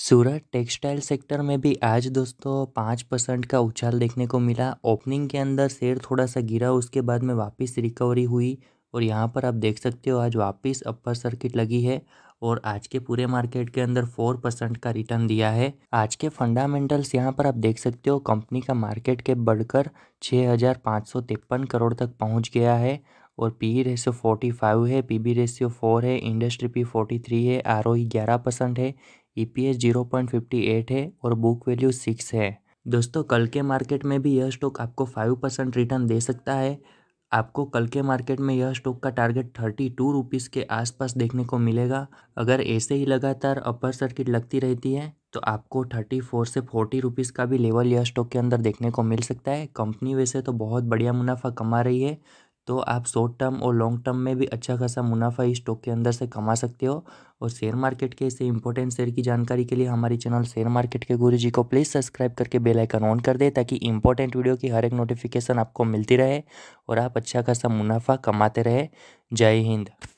सूरत textile sector में भी आज दोस्तों 5% का उछाल देखने को मिला। ओपनिंग के अंदर शेयर थोड़ा सा गिरा, उसके बाद में वापस रिकवरी हुई और यहाँ पर आप देख सकते हो आज वापस अपर सर्किट लगी है और आज के पूरे मार्केट के अंदर 4% का रिटर्न दिया है। आज के फंडामेंटल्स यहाँ पर आप देख सकते हो, कंपनी का मार्केट कैप बढ़कर 6,553 करोड़ तक पहुँच गया है और पी रेशियो 45 है, पीबी रेशियो 4 है, इंडस्ट्री पी 43 है, आरओई 11% है, ईपीएस 0.58 है और बुक वैल्यू 6 है। दोस्तों कल के मार्केट में भी यह स्टॉक आपको 5% रिटर्न दे सकता है। आपको कल के मार्केट में यह स्टॉक का टारगेट 32 रुपीज़ के आसपास देखने को मिलेगा। अगर ऐसे ही लगातार अपर सर्किट लगती रहती है तो आपको 34 से 40 रुपीज़ का भी लेवल यह स्टॉक के अंदर देखने को मिल सकता है। कंपनी वैसे तो बहुत बढ़िया मुनाफा कमा रही है, तो आप शॉर्ट टर्म और लॉन्ग टर्म में भी अच्छा खासा मुनाफा इस स्टॉक के अंदर से कमा सकते हो। और शेयर मार्केट के ऐसे इंपॉर्टेंट शेयर की जानकारी के लिए हमारे चैनल शेयर मार्केट के गुरुजी को प्लीज़ सब्सक्राइब करके बेल आइकन ऑन कर दे, ताकि इंपॉर्टेंट वीडियो की हर एक नोटिफिकेशन आपको मिलती रहे और आप अच्छा खासा मुनाफा कमाते रहे। जय हिंद।